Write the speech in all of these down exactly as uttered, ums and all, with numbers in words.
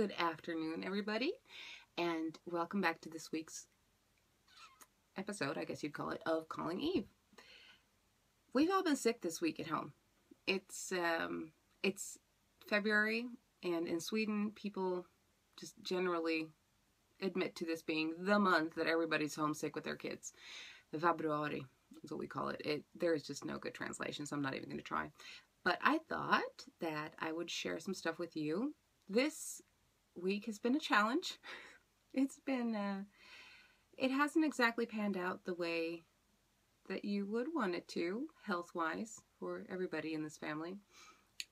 Good afternoon, everybody, and welcome back to this week's episode, I guess you'd call it, of Calling Eve. We've all been sick this week at home. It's um, it's February, and in Sweden, people just generally admit to this being the month that everybody's homesick with their kids. The Vabruari is what we call it. it. There is just no good translation, so I'm not even going to try. But I thought that I would share some stuff with you. This week has been a challenge. It's been, uh, it hasn't exactly panned out the way that you would want it to, health-wise, for everybody in this family.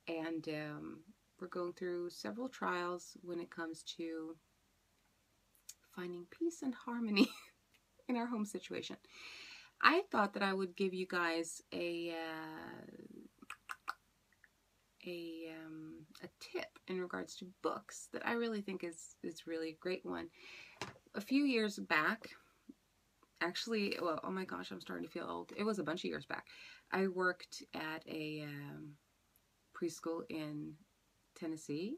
And um, we're going through several trials when it comes to finding peace and harmony in our home situation. I thought that I would give you guys a... Uh, A, um, a tip in regards to books that I really think is, is really a great one. A few years back, actually, well, oh my gosh, I'm starting to feel old. It was a bunch of years back. I worked at a um, preschool in Tennessee,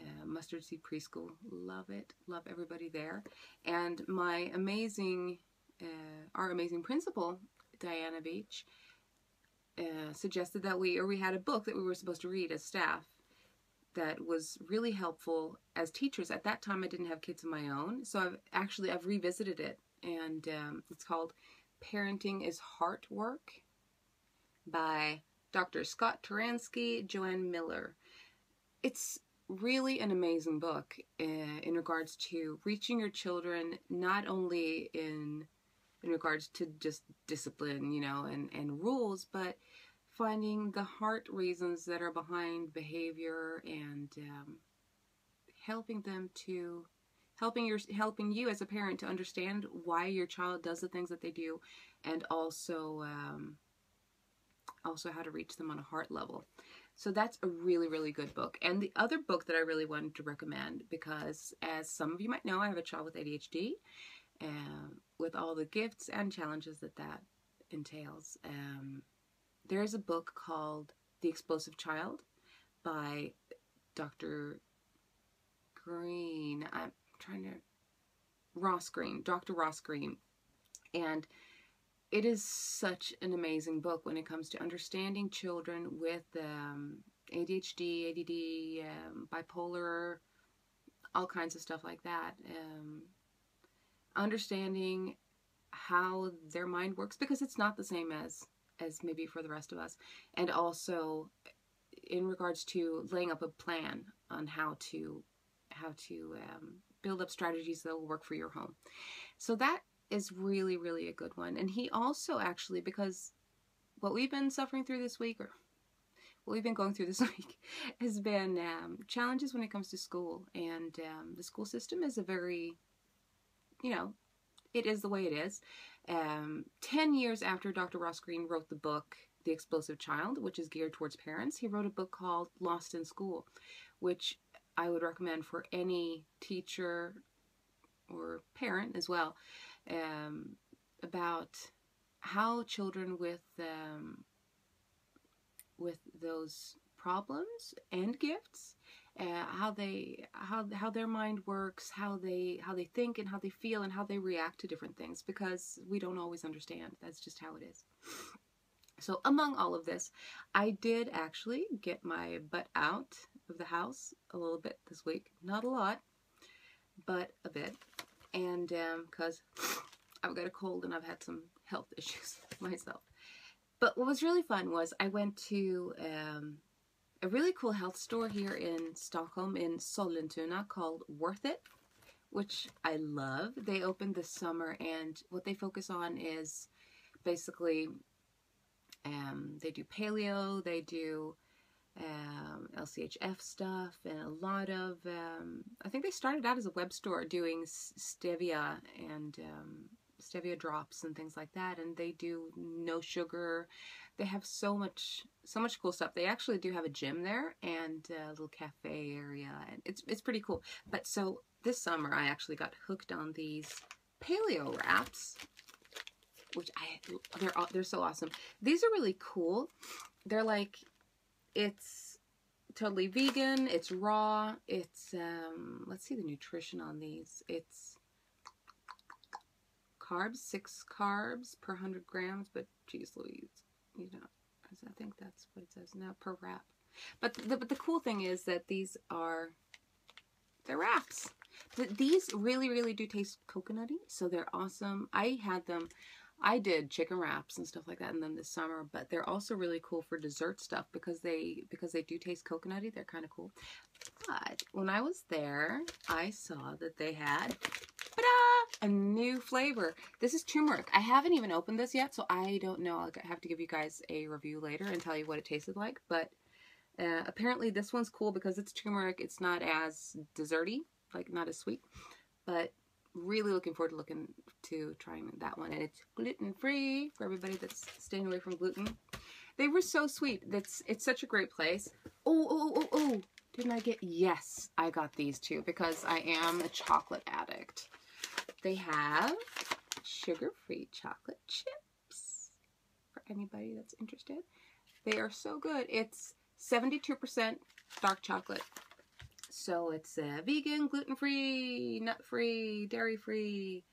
uh, Mustard Seed Preschool. Love it. Love everybody there. And my amazing, uh, our amazing principal, Diana Beach, Uh, suggested that we, or we had a book that we were supposed to read as staff that was really helpful as teachers. At that time I didn't have kids of my own, so I've actually, I've revisited it, and um, it's called Parenting is Heart Work by Doctor Scott Turmansky, Joanne Miller. It's really an amazing book uh, in regards to reaching your children, not only in in regards to just discipline, you know, and, and rules, but finding the heart reasons that are behind behavior and um, helping them to, helping your, helping you as a parent to understand why your child does the things that they do, and also, um, also how to reach them on a heart level. So that's a really, really good book. And the other book that I really wanted to recommend, because as some of you might know, I have a child with A D H D. Um, with all the gifts and challenges that that entails. Um, there is a book called The Explosive Child by Doctor Greene. I'm trying to... Ross Greene. Doctor Ross Greene. And it is such an amazing book when it comes to understanding children with um, A D H D, A D D, um, bipolar, all kinds of stuff like that. Um, understanding how their mind works, because it's not the same as as maybe for the rest of us, and also in regards to laying up a plan on how to how to um, build up strategies that will work for your home. So that is really, really a good one. And he also actually, because what we've been suffering through this week, or what we've been going through this week, has been um, challenges when it comes to school, and um, the school system is a very, you know, it is the way it is. Um, ten years after Doctor Ross Greene wrote the book, The Explosive Child, which is geared towards parents, he wrote a book called Lost in School, which I would recommend for any teacher or parent as well, um, about how children with, um, with those problems and gifts, Uh, how they, how how their mind works, how they how they think, and how they feel, and how they react to different things, because we don't always understand. That's just how it is. So among all of this, I did actually get my butt out of the house a little bit this week. Not a lot, but a bit, and um, because I've got a cold and I've had some health issues myself. But what was really fun was I went to Um, a really cool health store here in Stockholm, in Sollentuna, called Worth It, which I love. They opened this summer, and what they focus on is basically um, they do paleo, they do um, L C H F stuff, and a lot of, um, I think they started out as a web store doing stevia and um, stevia drops and things like that, and they do no sugar. They have so much, so much cool stuff. They actually do have a gym there and a little cafe area, and it's it's pretty cool. But so this summer I actually got hooked on these paleo wraps, which I they're they're so awesome. These are really cool. They're like, it's totally vegan. It's raw. It's, um, let's see the nutrition on these. It's carbs, six carbs per one hundred grams, but geez Louise, you know, I think that's what it says now, per wrap. But the, but the cool thing is that these are, they're wraps. These really, really do taste coconutty, so they're awesome. I had them, I did chicken wraps and stuff like that, and then this summer, but they're also really cool for dessert stuff because they, because they do taste coconutty. They're kind of cool. But when I was there, I saw that they had a new flavor. This is turmeric. I haven't even opened this yet, so I don't know. I'll have to give you guys a review later and tell you what it tasted like, but uh, apparently this one's cool because it's turmeric. It's not as desserty, like not as sweet, but really looking forward to looking to trying that one. And it's gluten-free for everybody that's staying away from gluten. They were so sweet. That's, it's such a great place. Oh, oh, oh, oh, didn't I get, yes, I got these too because I am a chocolate addict. They have sugar-free chocolate chips for anybody that's interested. They are so good. It's seventy-two percent dark chocolate. So it's uh, vegan, gluten-free, nut-free, dairy-free,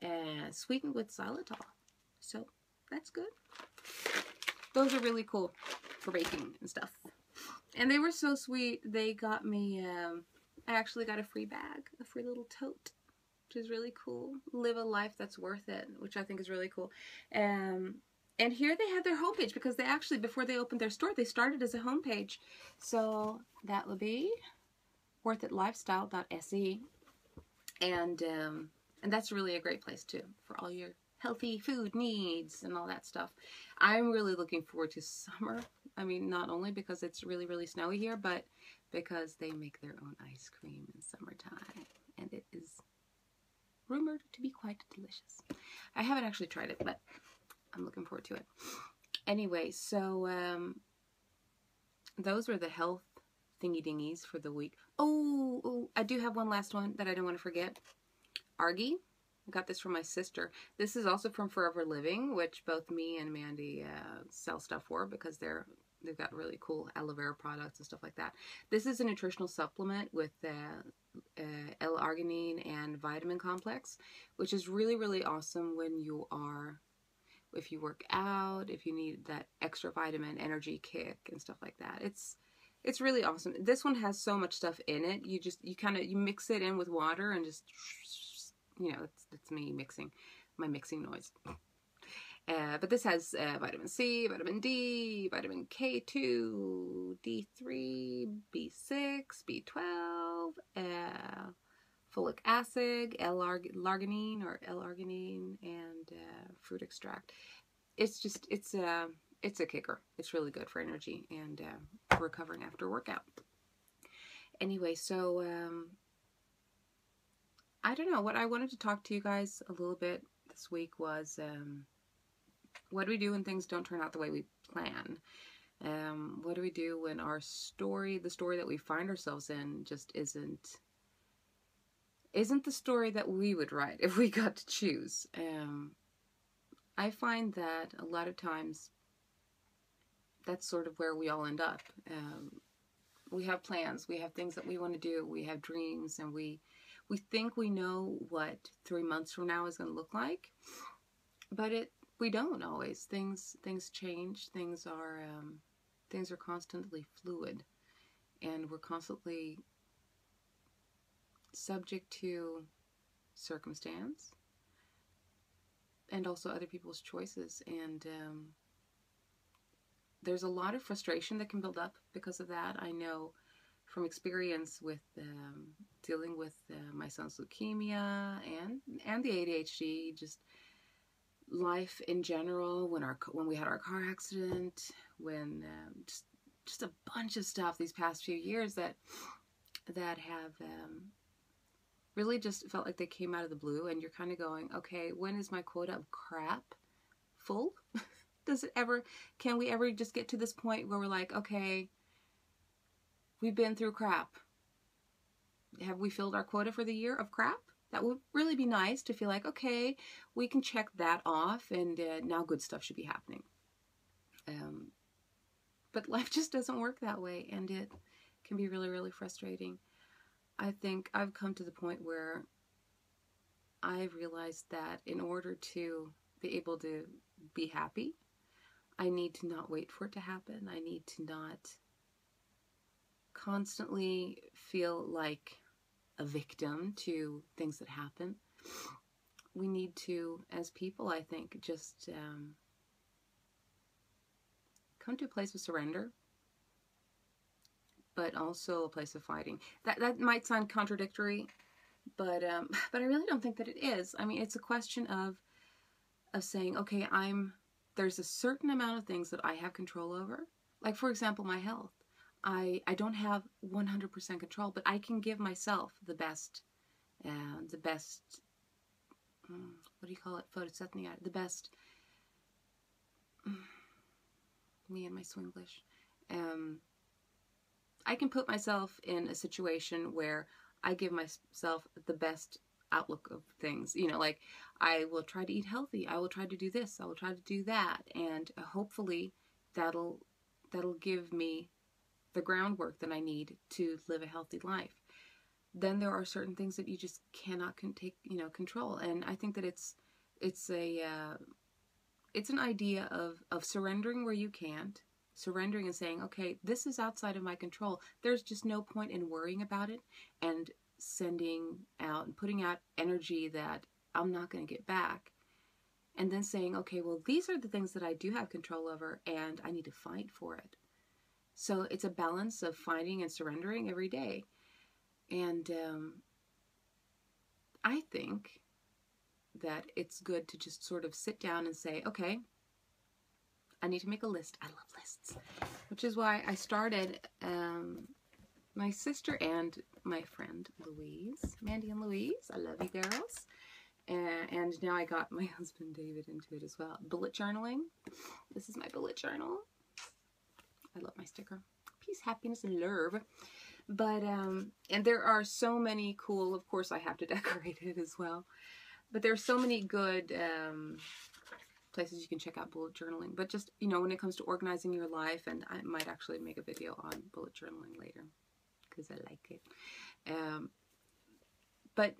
and sweetened with xylitol. So that's good. Those are really cool for baking and stuff. And they were so sweet. They got me, um, I actually got a free bag, a free little tote, which is really cool. Live a life that's worth it, which I think is really cool. Um, and here they had their homepage because they actually, before they opened their store, they started as a homepage. So that would be worth it lifestyle dot S E. And, um, and that's really a great place too for all your healthy food needs and all that stuff. I'm really looking forward to summer. I mean, not only because it's really, really snowy here, but because they make their own ice cream in summertime. And it is rumored to be quite delicious. I haven't actually tried it, but I'm looking forward to it. Anyway, so um, those were the health thingy-dingies for the week. Oh, oh, I do have one last one that I don't want to forget. Argi. I got this from my sister. This is also from Forever Living, which both me and Mandy uh, sell stuff for because they're, they've got really cool aloe vera products and stuff like that. This is a nutritional supplement with uh, uh, L-Arginine and vitamin complex, which is really, really awesome when you are, if you work out, if you need that extra vitamin energy kick and stuff like that. It's, it's really awesome. This one has so much stuff in it. You just, you kind of, you mix it in with water and just, you know, it's, it's me mixing, my mixing noise. Uh, but this has uh, vitamin C, vitamin D, vitamin K two, D three, B six, B twelve, uh, folic acid, L-arginine or L-arginine, and uh, fruit extract. It's just, it's a, it's a kicker. It's really good for energy and uh, recovering after workout. Anyway, so um, I don't know. What I wanted to talk to you guys a little bit this week was... Um, what do we do when things don't turn out the way we plan? Um, what do we do when our story, the story that we find ourselves in, just isn't, isn't the story that we would write if we got to choose? Um, I find that a lot of times that's sort of where we all end up. Um, we have plans, we have things that we want to do, we have dreams, and we, we think we know what three months from now is going to look like, but it, we don't always. Things things change. Things are um, things are constantly fluid, and we're constantly subject to circumstance and also other people's choices. And um, there's a lot of frustration that can build up because of that. I know from experience with um, dealing with uh, my son's leukemia and and the A D H D. Just life in general, when our when we had our car accident, when um, just just a bunch of stuff these past few years that that have um, really just felt like they came out of the blue, and you're kind of going, okay, when is my quota of crap full? Does it ever? Can we ever just get to this point where we're like, okay, we've been through crap. Have we filled our quota for the year of crap? That would really be nice to feel like, okay, we can check that off, and uh, now good stuff should be happening. Um, but life just doesn't work that way, and it can be really, really frustrating. I think I've come to the point where I realized that in order to be able to be happy, I need to not wait for it to happen. I need to not constantly feel like a victim to things that happen. We need to, as people, I think, just um, come to a place of surrender, but also a place of fighting. That that might sound contradictory, but um, but I really don't think that it is. I mean, it's a question of of saying, okay, I'm there's a certain amount of things that I have control over. Like, for example, my health. I, I don't have one hundred percent control, but I can give myself the best, uh, the best, um, what do you call it, photosethnic, the best, um, me and my Swinglish. Um, I can put myself in a situation where I give myself the best outlook of things. You know, like, I will try to eat healthy, I will try to do this, I will try to do that, and hopefully that'll, that'll give me the groundwork that I need to live a healthy life. Then there are certain things that you just cannot con take, you know, control. And I think that it's it's a uh, it's an idea of of surrendering where you can't, surrendering and saying, okay, this is outside of my control. There's just no point in worrying about it and sending out and putting out energy that I'm not going to get back. And then saying, okay, well, these are the things that I do have control over, and I need to fight for it. So it's a balance of finding and surrendering every day. And um, I think that it's good to just sort of sit down and say, okay, I need to make a list. I love lists, which is why I started, um, my sister and my friend Louise, Mandy and Louise, I love you girls. Uh, and now I got my husband David into it as well. Bullet journaling. This is my bullet journal. I love my sticker. Peace, happiness, and love. But, um, and there are so many cool, of course I have to decorate it as well, but there are so many good um, places you can check out bullet journaling. But just, you know, when it comes to organizing your life, and I might actually make a video on bullet journaling later, because I like it. Um, but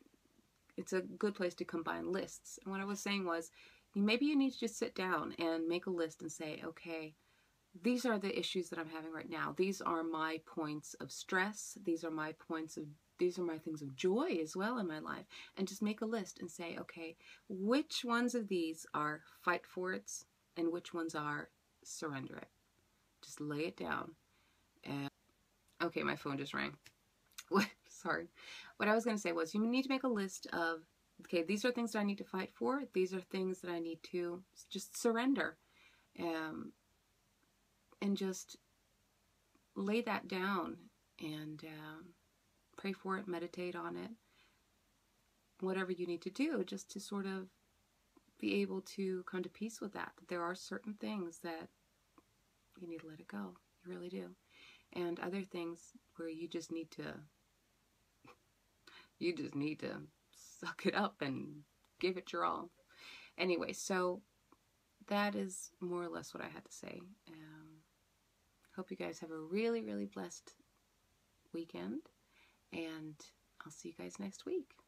it's a good place to combine lists. And what I was saying was, maybe you need to just sit down and make a list and say, okay, these are the issues that I'm having right now. These are my points of stress. These are my points of, these are my things of joy as well in my life. And just make a list and say, okay, which ones of these are fight for it and which ones are surrender it. Just lay it down. And okay, my phone just rang. Sorry. What I was going to say was, you need to make a list of, okay, these are things that I need to fight for. These are things that I need to just surrender. Um, And just lay that down and um, pray for it, meditate on it, whatever you need to do, just to sort of be able to come to peace with that. There are certain things that you need to let it go, you really do. And other things where you just need to, you just need to suck it up and give it your all. Anyway, so that is more or less what I had to say. Um, Hope you guys have a really, really blessed weekend, and I'll see you guys next week.